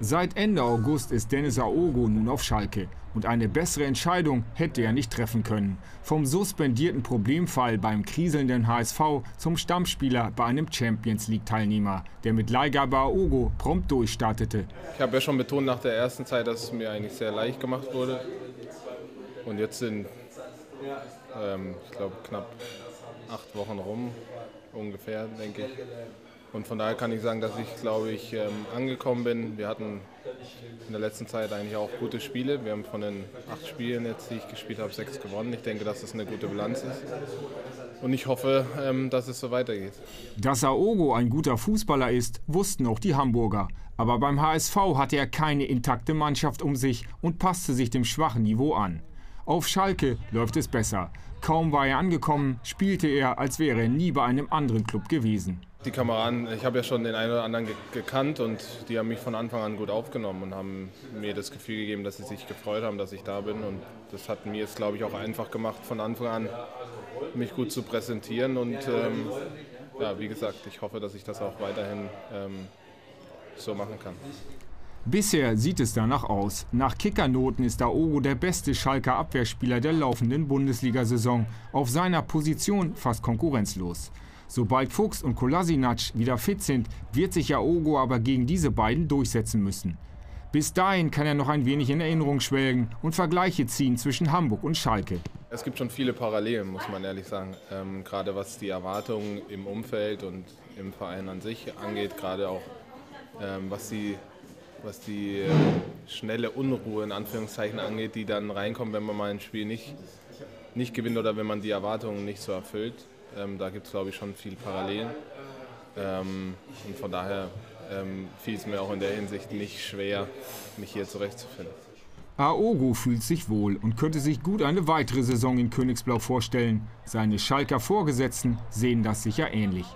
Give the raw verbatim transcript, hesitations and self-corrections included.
Seit Ende August ist Dennis Aogo nun auf Schalke und eine bessere Entscheidung hätte er nicht treffen können. Vom suspendierten Problemfall beim kriselnden H S V zum Stammspieler bei einem Champions League Teilnehmer, der mit Leihgabe Aogo prompt durchstartete. Ich habe ja schon betont nach der ersten Zeit, dass es mir eigentlich sehr leicht gemacht wurde. Und jetzt sind, ähm, ich glaube, knapp acht Wochen rum, ungefähr, denke ich. Und von daher kann ich sagen, dass ich, glaube ich, angekommen bin. Wir hatten in der letzten Zeit eigentlich auch gute Spiele. Wir haben von den acht Spielen, jetzt, die ich gespielt habe, sechs gewonnen. Ich denke, dass das eine gute Bilanz ist. Und ich hoffe, dass es so weitergeht. Dass Aogo ein guter Fußballer ist, wussten auch die Hamburger. Aber beim H S V hatte er keine intakte Mannschaft um sich und passte sich dem schwachen Niveau an. Auf Schalke läuft es besser. Kaum war er angekommen, spielte er, als wäre er nie bei einem anderen Club gewesen. Die Kameraden, ich habe ja schon den einen oder anderen ge gekannt und die haben mich von Anfang an gut aufgenommen und haben mir das Gefühl gegeben, dass sie sich gefreut haben, dass ich da bin. Und das hat mir jetzt, glaube ich, auch einfach gemacht, von Anfang an mich gut zu präsentieren. Und ähm, ja, wie gesagt, ich hoffe, dass ich das auch weiterhin ähm, so machen kann. Bisher sieht es danach aus. Nach Kickernoten ist Aogo der beste Schalker Abwehrspieler der laufenden Bundesliga-Saison. Auf seiner Position fast konkurrenzlos. Sobald Fuchs und Kolasinac wieder fit sind, wird sich Aogo aber gegen diese beiden durchsetzen müssen. Bis dahin kann er noch ein wenig in Erinnerung schwelgen und Vergleiche ziehen zwischen Hamburg und Schalke. Es gibt schon viele Parallelen, muss man ehrlich sagen. Ähm, gerade was die Erwartungen im Umfeld und im Verein an sich angeht, gerade auch ähm, was die was die äh, schnelle Unruhe in Anführungszeichen angeht, die dann reinkommt, wenn man mal ein Spiel nicht, nicht gewinnt oder wenn man die Erwartungen nicht so erfüllt. Ähm, da gibt es, glaube ich, schon viel Parallelen. Ähm, und von daher ähm, fiel es mir auch in der Hinsicht nicht schwer, mich hier zurechtzufinden. Aogo fühlt sich wohl und könnte sich gut eine weitere Saison in Königsblau vorstellen. Seine Schalker Vorgesetzten sehen das sicher ähnlich.